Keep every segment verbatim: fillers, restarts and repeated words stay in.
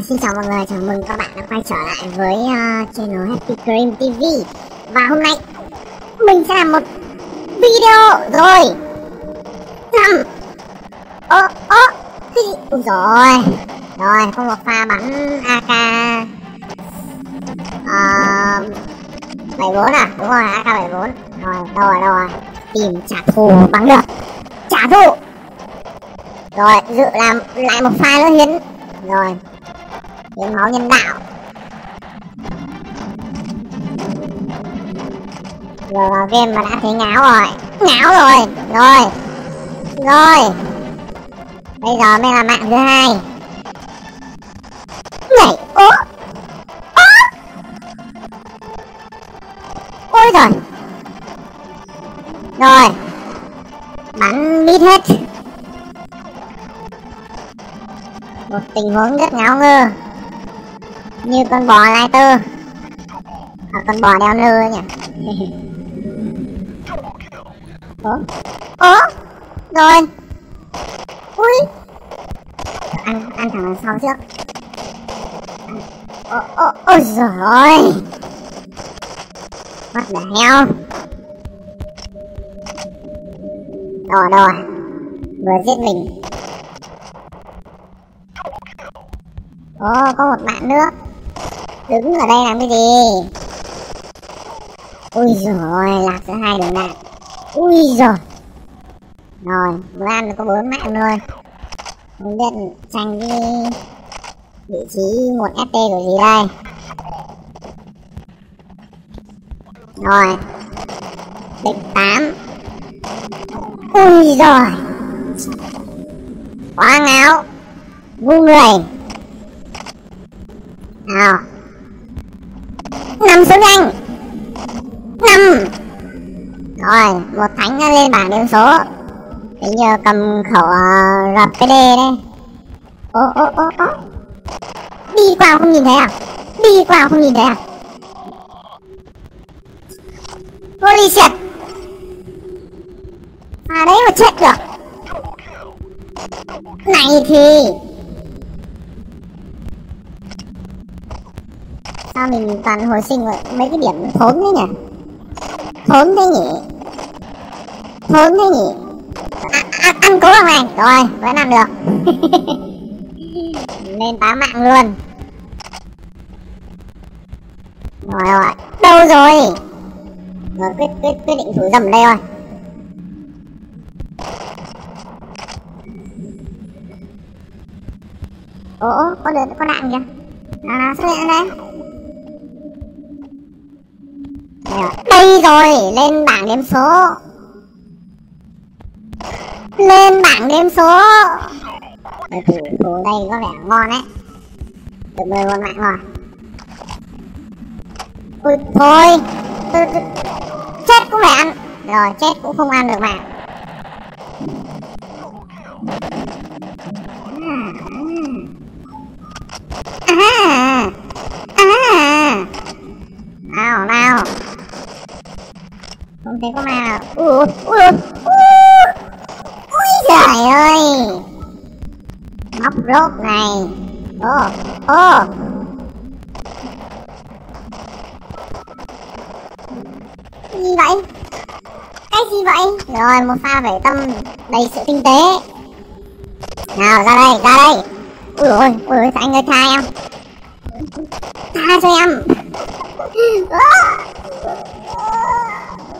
À, xin chào mọi người, chào mừng các bạn đã quay trở lại với uh, channel Happy Cream ti vi. Và hôm nay mình sẽ làm một video rồi. Thầm Ơ, ơ, cái gì? Ui dồi. Rồi, không một pha bắn a ca uh, bảy mươi bốn à? Đúng rồi, a ca bảy mươi bốn. Rồi, đâu rồi, đâu rồi. Tìm trả thù bắn được. Trả thù. Rồi, dự làm lại một pha nữa hiến. Rồi, hiến máu nhân đạo. Rồi vào game mà đã thấy ngáo rồi. Ngáo rồi, rồi. Rồi. Bây giờ mới là mạng thứ hai. Nhảy, ố. Ố. Ôi giời. Rồi. Bắn mít hết. Một tình huống rất ngáo ngơ. Như con bò lighter. À, con bò đeo lơ nhỉ. Ủa? Ủa? Rồi. Ui. Ăn, ăn thẳng đằng sau trước. Ôi, ôi, ôi giời ơi. What the hell. Đâu rồi, đâu rồi. Vừa giết mình. Ồ, oh, có một bạn nữa. Đứng ở đây làm cái gì? Ui giời ơi, lạc giữa hai đường đạn. Ui giời. Rồi, vừa ăn được có bốn mạng thôi. Không biết tranh cái vị trí một ép tê của gì đây. Rồi. Địch tám. Ui giời. Quá ngáo. Ngu người. Nào. Nằm xuống anh. Năm. Rồi, một thánh đã lên bảng điểm số. Bây giờ cầm khẩu uh, rờ pê đê đây. Ô ô ô ô. Đi qua không nhìn thấy à? Đi qua không nhìn thấy à? Holy shit. À đấy mà chết được. Này thì sao mình toàn hồi sinh rồi, mấy cái điểm thốn thế nhỉ? Thốn thế nhỉ? Thốn thế nhỉ? À, à, ăn cố bằng này. Rồi, vẫn làm được. Lên tá mạng luôn. Rồi rồi. Đâu rồi? Rồi quyết, quyết, quyết định thủ dầm đây rồi. Ủa, có đợt, có đạn kìa. Nào nào, xuất hiện đây. Đây rồi, lên bảng đếm số. Lên bảng đếm số. Ở thủ, thủ đây có vẻ ngon đấy. Được mười con mạng rồi. Ui, thôi tôi, tôi... chết cũng phải ăn. Rồi, chết cũng không ăn được mạng. À, à, à. Nào, nào. Không thấy có ma. Ui, ui, ui, ui. Ui giời ơi. Móc rốt này. Ô, ô. Cái gì vậy? Cái gì vậy? Rồi, một pha vẻ tâm đầy sự tinh tế. Nào, ra đây, ra đây. Ui ôi, ui ôi, anh ơi tha em. Tha cho em. Ui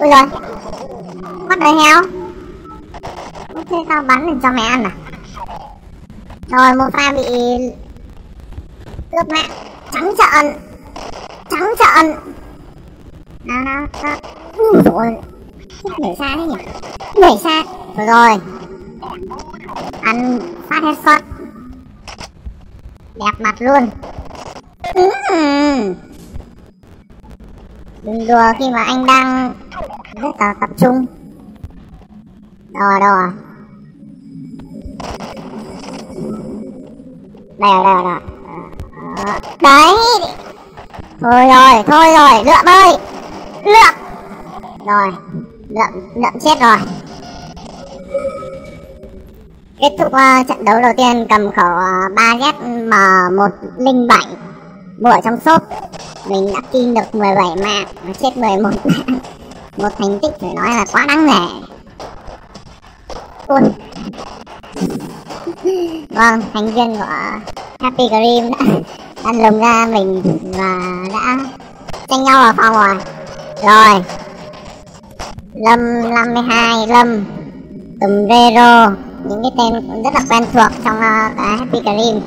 rồi, bắt đời heo. Thế tao bắn được cho mẹ ăn à? Rồi một pha bị cướp mạng. Trắng trợn. Trắng trợn. Nào nào nào. Ui rồi. Để xa thế nhỉ? Để xa. Rồi rồi. Ăn phát headshot. Đẹp mặt luôn. Đừng đùa khi mà anh đang rất là tập trung. Đâu rồi, đâu rồi. Đây rồi, đây rồi, đây rồi. Đấy. Thôi rồi, thôi rồi, lượm ơi. Lượm. Rồi, lượm, lượm chết rồi. Kết thúc uh, trận đấu đầu tiên cầm khẩu uh, ba G M một không bảy mua ở trong shop. Mình đã kim được mười bảy mạng và chết mười một mạng. Một thành tích phải nói là quá đáng nể. Ôi. Vâng, thành viên của Happy Cream đã lăn lùng ra mình và đã tranh nhau vào phòng rồi. Rồi Lâm năm mươi hai, Lâm Tùm Rero, những cái tên cũng rất là quen thuộc trong uh, Happy Cream.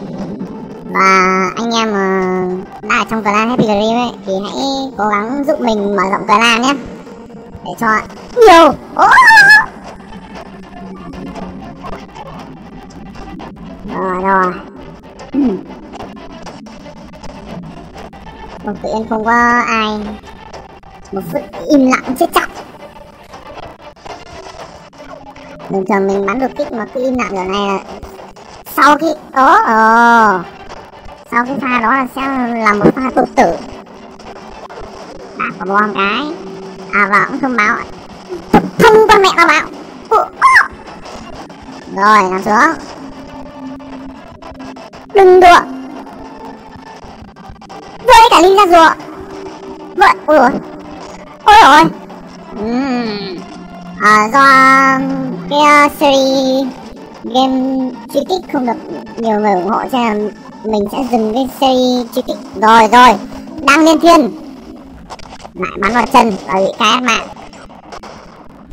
Và anh em uh, đã ở trong clan Happy Cream ấy, thì hãy cố gắng giúp mình mở rộng clan nhé, để cho nhiều oh! Rồi rồi một tự nhiên không có ai, một phút im lặng chết chóc. Bình thường mình bắn được kích mà cứ im lặng giờ này là sau khi đó oh, oh. sau cái pha đó là sẽ là một pha tự tử. Đã có bom cái à, và cũng thông báo thật thông con mẹ tao bảo oh, oh. Rồi làm xuống, đừng đùa với cả linh ra rùa vậy. Ôi ôi ôi ôi uhm. à, do cái uh, series game truy kích không được nhiều người ủng hộ cho nên mình sẽ dừng cái series truy kích. Rồi rồi đang liên thiên lại bắn vào chân và bị cái mạng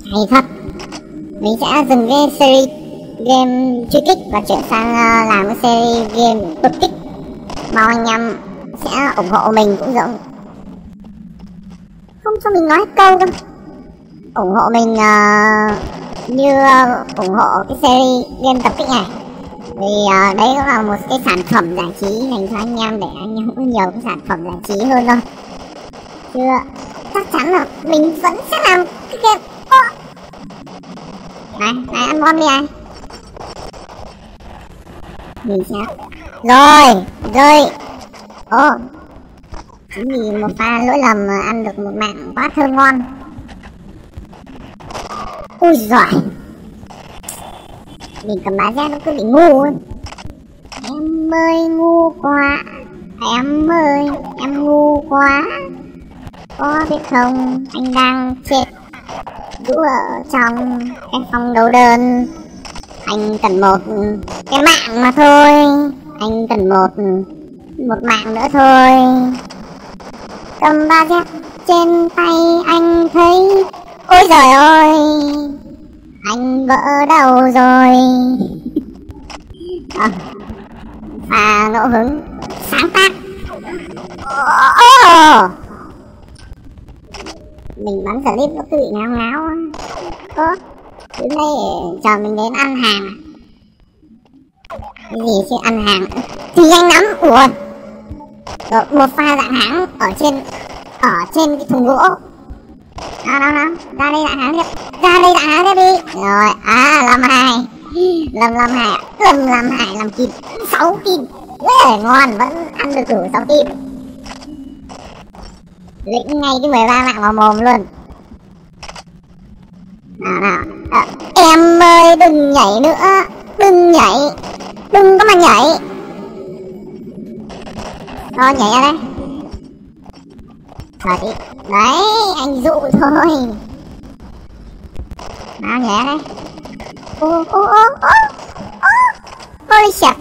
hay thật. Mình sẽ dừng cái series game truy kích và chuyển sang uh, làm cái series game tập kích. Mong anh em sẽ ủng hộ mình cũng giống không cho mình nói câu đâu, ủng hộ mình uh, như uh, ủng hộ cái series game tập kích này, vì uh, đấy cũng là một cái sản phẩm giải trí dành cho anh em, để anh em có nhiều cái sản phẩm giải trí hơn thôi. Chứ chắc chắn là mình vẫn sẽ làm cái game oh. Này này ăn bom đi anh. Mình sẽ... Rồi, rồi. Ồ, chính vì một pha lỗi lầm mà ăn được một mạng quá thơm ngon. Ui giỏi, mình cầm bá giác nó cứ bị ngu ấy. Em ơi ngu quá, em ơi em ngu quá, có biết không anh đang chết đũ ở trong cái phòng đấu đơn. Anh cần một cái mạng mà thôi, anh cần một một mạng nữa thôi. Cầm ba dép trên tay anh thấy, ôi giời ơi, anh vỡ đầu rồi. À, và ngẫu hứng sáng tác. Oh. Mình bắn clip nó cứ bị ngáo ngáo. Oh. Đến đây chờ mình đến ăn hàng. Cái gì chứ ăn hàng thì nhanh lắm. Ủa rồi, một pha dạng hãng ở trên ở trên cái thùng gỗ. Nào nào nào, ra đây dạng hãng tiếp, ra đây dạng hãng tiếp đi. Rồi à, lâm hai lâm lâm hai lâm lâm hai, làm kìm sáu kìm. Ê, ngon, vẫn ăn được đủ sáu kìm, lĩnh ngay cái mười ba mạng vào mồm luôn. Nào nào à, em ơi đừng nhảy nữa, đừng nhảy, đừng có mà nhảy. Rồi nhảy ra đây. Đấy, đấy anh dụ thôi. Nào nhảy ra đây. Ô ô ô ô ô. Holy shit.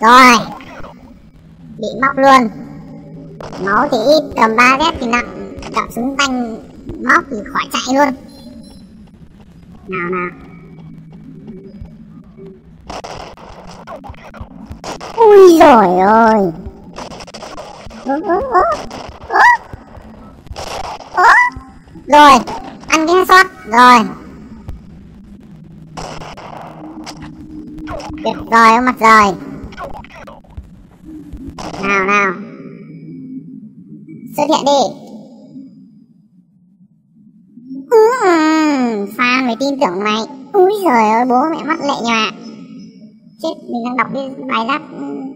Rồi bị móc luôn. Máu thì ít, cầm ba ghép thì nặng, đập súng tanh móc thì khỏi chạy luôn. Nào nào. Ui giời ơi. Ơ, ơ, ơ, ơ. Ơ. Rồi, ăn cái headshot rồi. Tuyệt vời mặt rồi. Nào nào. Xuất hiện đi. Fan mới tin tưởng mày. Úi giời ơi, bố mẹ mắt lệ nhòa. Chết, mình đang đọc cái bài giáp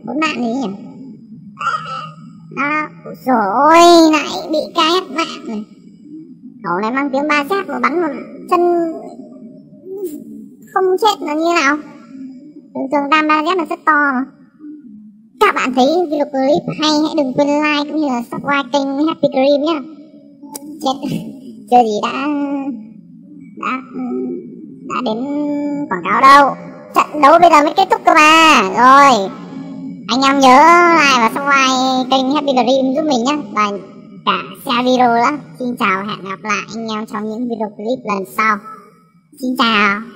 bốn mạng gì nhỉ? Đó, úi giời ơi, lại bị cái ép mạng này. Cậu này mang tiếng ba giáp mà bắn vào chân không chết nó như nào. Tưởng tượng đam Barrett là rất to mà. Các bạn thấy video clip hay hãy đừng quên like cũng như là subscribe kênh Happy Cream nhá. Chết, chưa gì đã đã đã đến quảng cáo đâu. Trận đấu bây giờ mới kết thúc cơ mà. Rồi, anh em nhớ like và subscribe kênh Happy Dream giúp mình nhé, và cả share video nữa. Xin chào, hẹn gặp lại anh em trong những video clip lần sau. Xin chào.